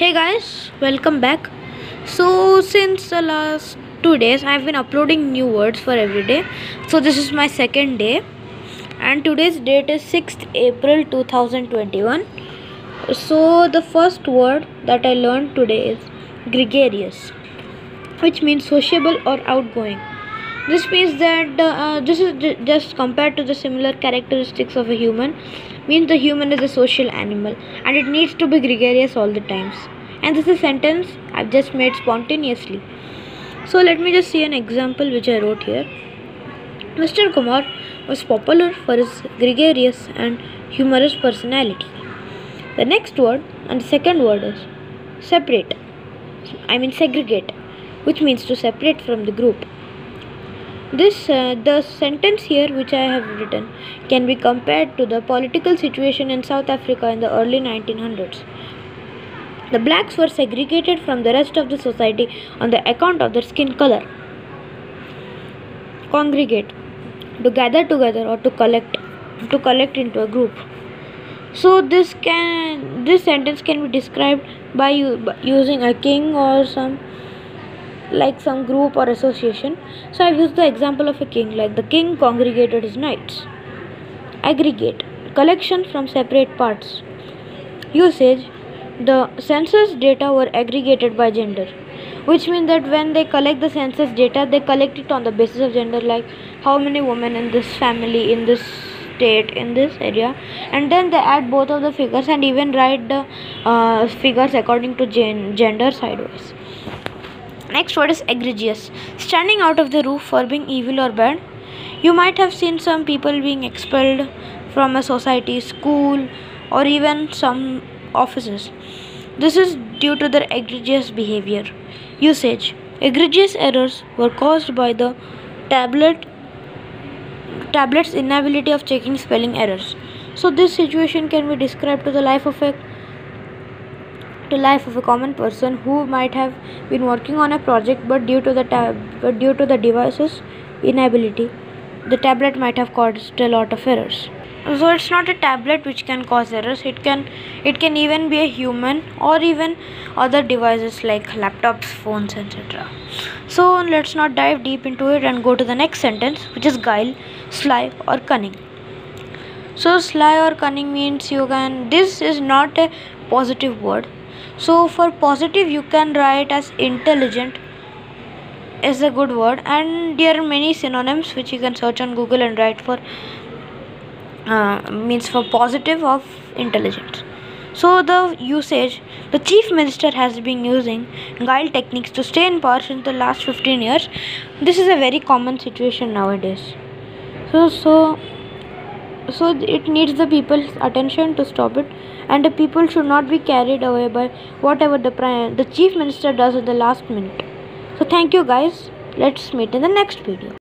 Hey guys, welcome back. So since the last 2 days I've been uploading new words for every day. So this is my second day and today's date is 6th April 2021. So the first word that I learned today is gregarious, which means sociable or outgoing. This means that this is just compared to the similar characteristics of a human, means the human is a social animal and it needs to be gregarious all the times. And this is a sentence I've just made spontaneously. So let me just see an example which I wrote here. Mr. Kumar was popular for his gregarious and humorous personality. The next word and the second word is separate. I mean segregate, which means to separate from the group. This the sentence here which I have written can be compared to the political situation in South Africa in the early 1900s. The blacks were segregated from the rest of the society on the account of their skin color. Congregate, to gather together or to collect into a group. So this sentence can be described by using a king or some group or association. So I've used the example of a king, like the king congregated his knights. Aggregate, collection from separate parts. Usage, the census data were aggregated by gender, which means that when they collect the census data, they collect it on the basis of gender, like how many women in this family, in this state, in this area, and then they add both of the figures and even write the figures according to gender sideways. Next word is egregious, standing out of the roof for being evil or bad. You might have seen some people being expelled from a society, school, or even some offices. This is due to their egregious behavior. Usage, egregious errors were caused by the tablet's inability of checking spelling errors. So this situation can be described to the life of a common person who might have been working on a project, but due to the device's inability, the tablet might have caused a lot of errors. So it's not a tablet which can cause errors. It can even be a human or even other devices like laptops, phones, etc. So let's not dive deep into it and go to the next sentence, which is guile, sly or cunning. So sly or cunning means this is not a positive word. So for positive you can write as intelligent is a good word, and there are many synonyms which you can search on Google and write for means for positive of intelligence. So the usage, the chief minister has been using guile techniques to stay in power since the last 15 years. This is a very common situation nowadays. So it needs the people's attention to stop it, and the people should not be carried away by whatever the chief minister does at the last minute. So thank you guys. Let's meet in the next video.